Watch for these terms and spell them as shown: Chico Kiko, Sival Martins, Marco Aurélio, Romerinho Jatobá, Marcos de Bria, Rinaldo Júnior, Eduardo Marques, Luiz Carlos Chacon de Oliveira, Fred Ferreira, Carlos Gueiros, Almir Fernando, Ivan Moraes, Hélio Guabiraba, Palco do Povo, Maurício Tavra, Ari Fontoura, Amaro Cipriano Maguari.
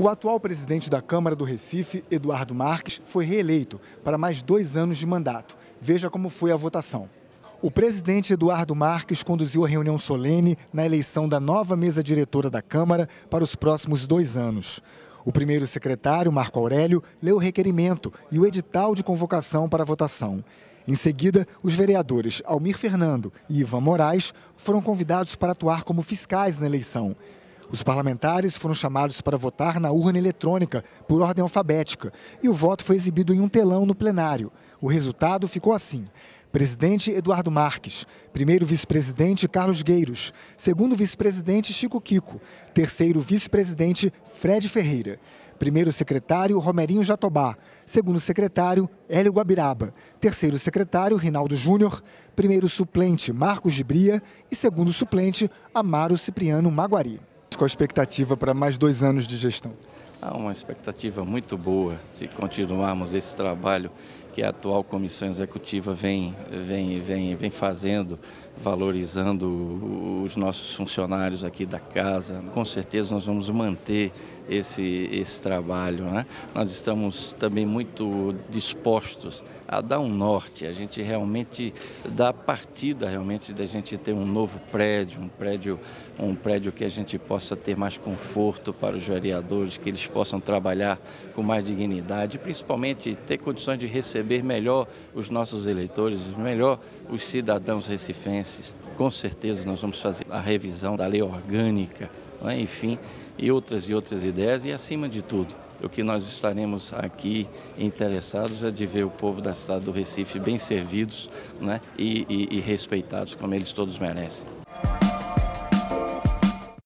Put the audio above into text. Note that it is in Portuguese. O atual presidente da Câmara do Recife, Eduardo Marques, foi reeleito para mais 2 anos de mandato. Veja como foi a votação. O presidente Eduardo Marques conduziu a reunião solene na eleição da nova mesa diretora da Câmara para os próximos 2 anos. O primeiro secretário, Marco Aurélio, leu o requerimento e o edital de convocação para a votação. Em seguida, os vereadores Almir Fernando e Ivan Moraes foram convidados para atuar como fiscais na eleição. Os parlamentares foram chamados para votar na urna eletrônica, por ordem alfabética, e o voto foi exibido em um telão no plenário. O resultado ficou assim: presidente Eduardo Marques, primeiro vice-presidente Carlos Gueiros, segundo vice-presidente Chico Kiko, terceiro vice-presidente Fred Ferreira, primeiro secretário Romerinho Jatobá, segundo secretário Hélio Guabiraba, terceiro secretário Rinaldo Júnior, primeiro suplente Marcos de Bria e segundo suplente Amaro Cipriano Maguari. Qual a expectativa para mais 2 anos de gestão? Há uma expectativa muito boa se continuarmos esse trabalho que a atual comissão executiva vem fazendo, valorizando os nossos funcionários aqui da casa. Com certeza nós vamos manter esse trabalho, né? Nós estamos também muito dispostos a dar um norte, a gente realmente dá partida realmente da gente ter um novo prédio, um prédio que a gente possa ter mais conforto para os vereadores, que eles possam trabalhar com mais dignidade, principalmente ter condições de receber melhor os nossos eleitores, melhor os cidadãos recifenses. Com certeza nós vamos fazer a revisão da lei orgânica, né? Enfim, e outras ideias e, acima de tudo, o que nós estaremos aqui interessados é de ver o povo da cidade do Recife bem servidos, né? e respeitados como eles todos merecem.